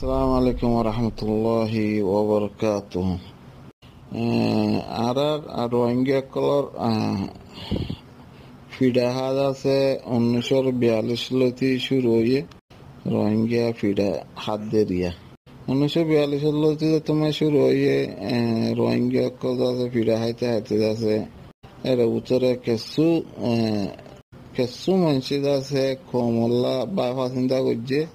Selamun Aleyküm ve Rahmetullahi ve Berekatuhu. Arap Rohingya'lar Fidahada se 1942'li şuru hoye Rohingya Fidahaderiya 1942'li se tuma şuru hoye Rohingya kolda Fidahate hatida se era utara kesu manşida se komolla bafasinda gojje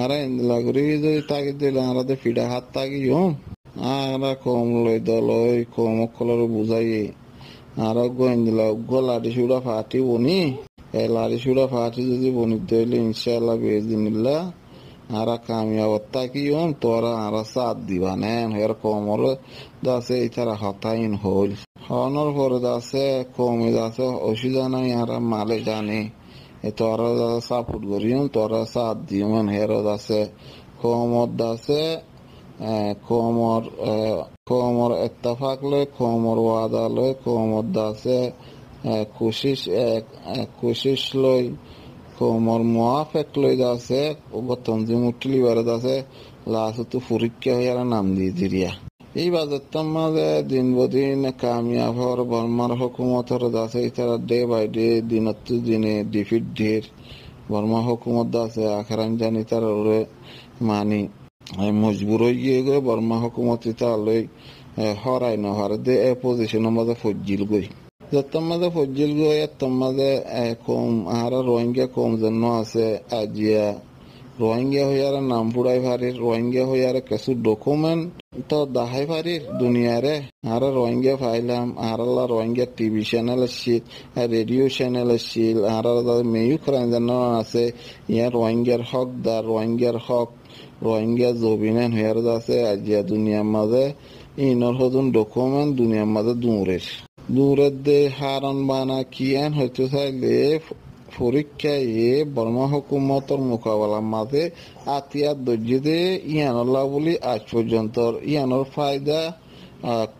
ara indlaguri do tagidela ara de Fidahat tagiyon ara komloy doloy komokkolor bujaye ara goindla goladi şura fati boni elari şura fati dedi boni dele inşallah bezinilla ara kamyab takiyon tora ara saat divanen her komol dase itara hatayin hol honor for dase komi dase oshidana yara male jane tora da saput goriyon tora saat divan her dase komod dase komor ettafaklı komor vaadalı komor dase koşişloy komor muafaklı dase o tanzim utli var dase lasutu furikke yara nam didiriya ibadette mazde din bu din kamyab hor Burma hukumat hor dase itara day by day dinattu dine defeat der Burma hukumat dase akhiran janitar mani mecbur hoye goy Burma hukumati taallay haray na harde position amaza fojil goy zatamaza fojil goy atamaza kom ara Rohingya kom zanno ase ajia Rohingya hoyara nam purai pharir Rohingya hoyara kasu document to dahai pharir duniyare ara Rohingya phailam ara la Rohingya tv channel shit radio channel shit ara da meyu kran zanno ase ya Rohingya hok da Rohingya hok Rohingya zobinen her dase ajya dünya maze inor hodun dokumen dünya maze dunuret de haran bana kiyen hoytosayde furikkaye Burma hukumator mukavala maze atiyat dojide iyanollah boli aj porjontor iyanor fayda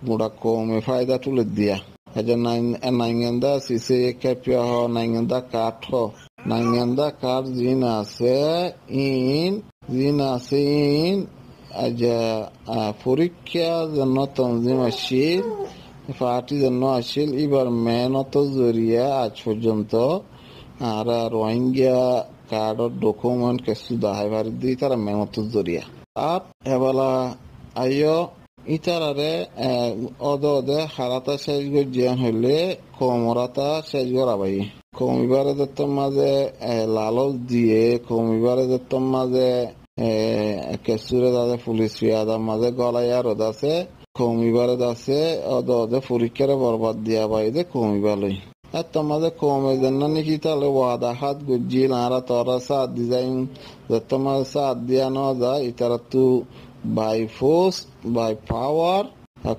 mura kome fayda tule diya aja naingenda sise kapya ho naingenda kat ho naingenda kat jin ase in zinasin aja Afrika zanno tanzim ashil fati zanno ashil ibar menoto zuriya aj porjonto ara Rohingya card document kesu dahai vardi tara menoto zuriya ab ebala ayo itarare odode harata sejgo jian holle komorata sejgo rabai komibar datamaze lalos diye komibar datamaze kesure dase polis adam maze golaya rodase komibare dase adade furikere barbad diye bayde komibale hatta maze komizden ne kitale wadahat gojil ara tora saat design zatama saat diano da itaratu by force by power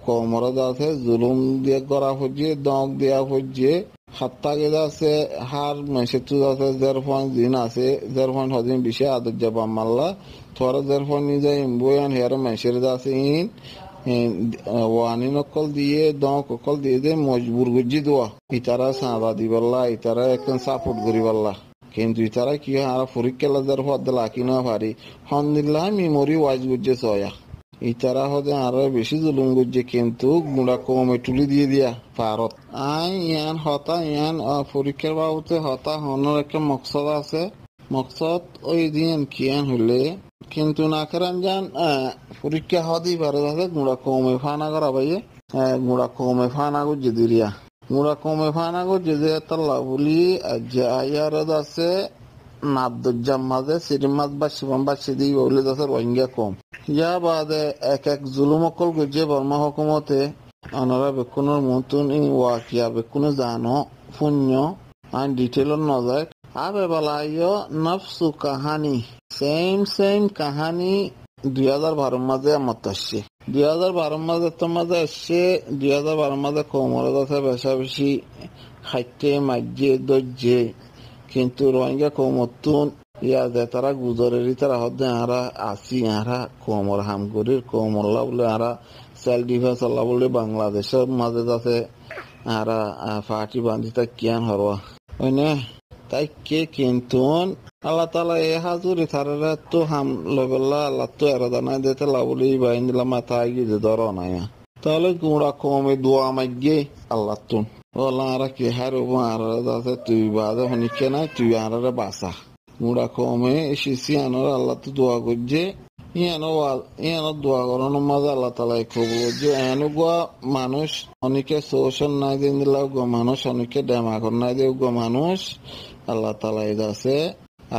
komora dase zulum diye gora hoje dog diye hoje hatta gelse her meşetu dase zerfon dinase zerfon hodin bir şey adı cebamalla tora zerfon nizayim boyan her meşer dase in vani nokol diye donk okol diye de mecbur gucci dua itara sanadi valla itara ekten saput guri valla kintu itara ki ara furikkela zerfo adlakina fari hamdillah memori waj gucci soya itara hode ara beshi zulum gujje kintu mura kome tuli diye diya farot ayan hota yan afrika baute hota honor ek maksad ase maksad oi din kian hole kintu nakaran jan afrika hodi barade mura kome fana garabaye mura kome fana gujje diriya mura kome fana gujje de talla buli ajayara dase madde jamaze sirimaz başvan başidi bole dase Rohingya kom ya bade ek zulum okol gujje Burma hukumate anara bekunor montun in waqiya bekun zano funyo and detail on nazar abe balayo nafsu kahani same kahani 2012 maze matashi 2012 maze tamaze she 2012 maze komorada se beshabishi khatte majje dojje kintu Rohingya komotun ya tara guzoreri tara hodde ara asi ara komor hamgorir komorla bole ara self defense Allah bole Bangladesher maze dase ara fati bandita kian horwa one takke kintun Allah Teala hazuri tarara toham lobella Allah to eradana dete labuli ba indila matagi de darana ya. Tale gura komi dua magge Allah tun. Ola raki haru ma arada se tu ibada hani kena tu arara basa. Gura komi işisi anora Allah to dua gojje. İyano dua goranın mazal Allah Teala kabuluje. İyano gua manush onike social nayde indila gua manush onike demakon nayde gua manush Allah Teala idase.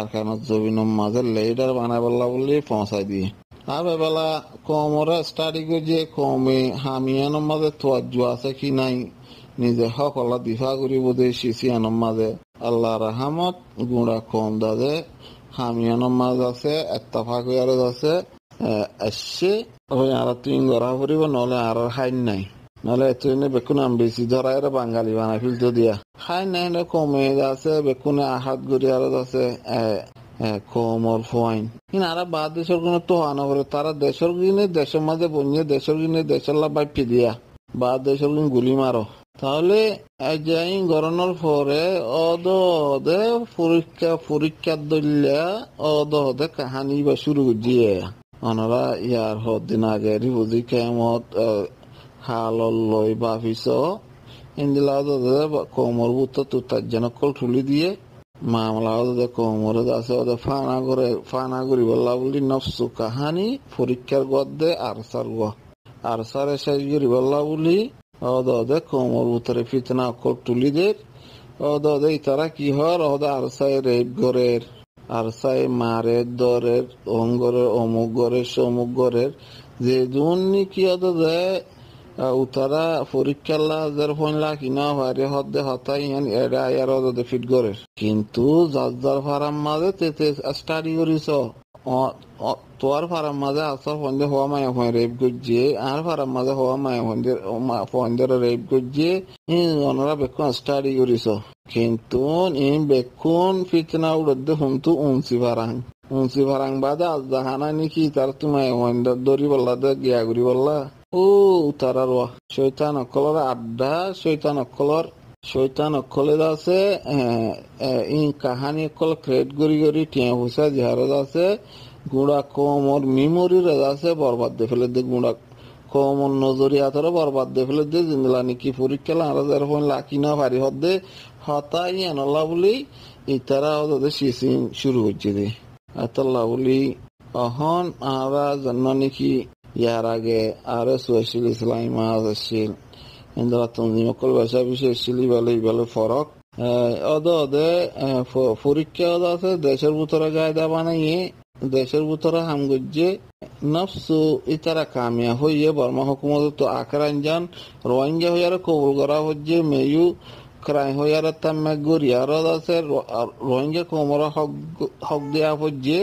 Arkanat zobinum mazal leader banaballa bolli ponsay di abe bala komora study goje komi hamiano maze tawajjuh ase ki nai nije hak Allah difa gori bode shisiano maze Allah rahmat gura kom dade hamiano maze ase ittafaq yare ase ashe o yara tin gora pori bonole arar hain nai nale etune bekunam besi dorayra bangali banafil dodia hain nai komey dase bekune ahad gori ara dase komor foin in ara badeshor guno to anabore tara deshor gine deshor made bonye deshor gine deshalla bai pidia badeshor gun guli maro tale ajain goronor pore odode furikka dolla odode kahani ba shuru diye onora yar hodinageri buzi kemot halolloy bafiso indilada komor butta tutajana kol tuli diye mamlada da komor da sada fana gore vallavli nafsu kahani furikkar godde arsar şajgiri vallavli odada komor butre fitna kol tuli der odada itaraki har oda arsay reb gorer arsay mare dorer ongore omugore somugore zedunni ki odada utara furikalla zarfon lakina vari hadde hatay yani era yarada da fit gorer kintu zazzar faramade tete study goriso toar faramade asar fonde howa ma yafon rep gojje ar faramade howa ma yafon ma fonde rep gojje in onora bekon study goriso kintu in bekon fitna uradde huntu unsi varang bada azhana niki tartuma yafon dori wallada giya gori walla utararwa şeytan okolora abda şeytan okoleda se in kahani kol create gori tiya husa jharada se gura komor memory rada se बर्बाद de fele de gura komor nazariyatora बर्बाद de fele de jindlani ki porikala arajar hon lakina bari hodde hatai anola boli itara odade sisin shuru hojje atalla boli ahon ara jannani ki yarage arasu esil İslam azasil endaratun nimokol vasabish esili bale farok adade forikka adase deshar butara gaida banaye deshar butara hamgojje nafsu itara kamiya hoye barma hukumat to akranjan rohingya hoyara kobul gora hojje meyu kray hoyara tamme gori aradase rohingya komora hok dia hojje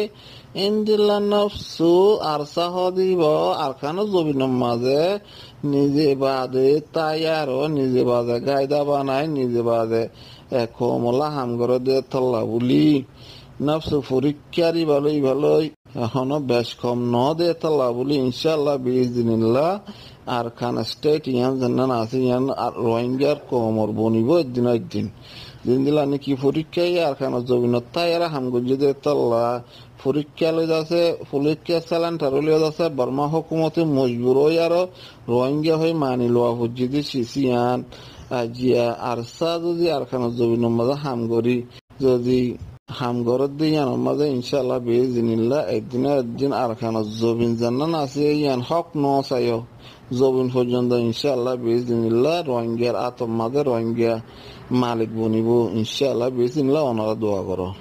indilla nafsu arsa hodibo arkano zobinom maze nije bade tayaro nije bade gaida banay nije bade komola hamgoro de tallabuli nafsu furikkari baloi hono besh kom no de tallabuli inshallah biiznillah arkana state yan zannan asiyan rohingyar komor bonibo dinadin dindilla niki furikkari arkano zobinot tayara hamgoje de talla Furikya salantarolyo dase Burma hukumati mujburo yaro Rohingya hoy maniloa hujjidi shisiyan ajiya arsa jodi arkano zobino maze hamgori jodi hamgorot diyan maze inshallah biiznillah edina din arkano zobin jannan asiyan hok no sayo zobin hojonda inshallah biiznillah Rohingya atom maze Rohingya malik bonibo inshallah biiznillah onara dua goro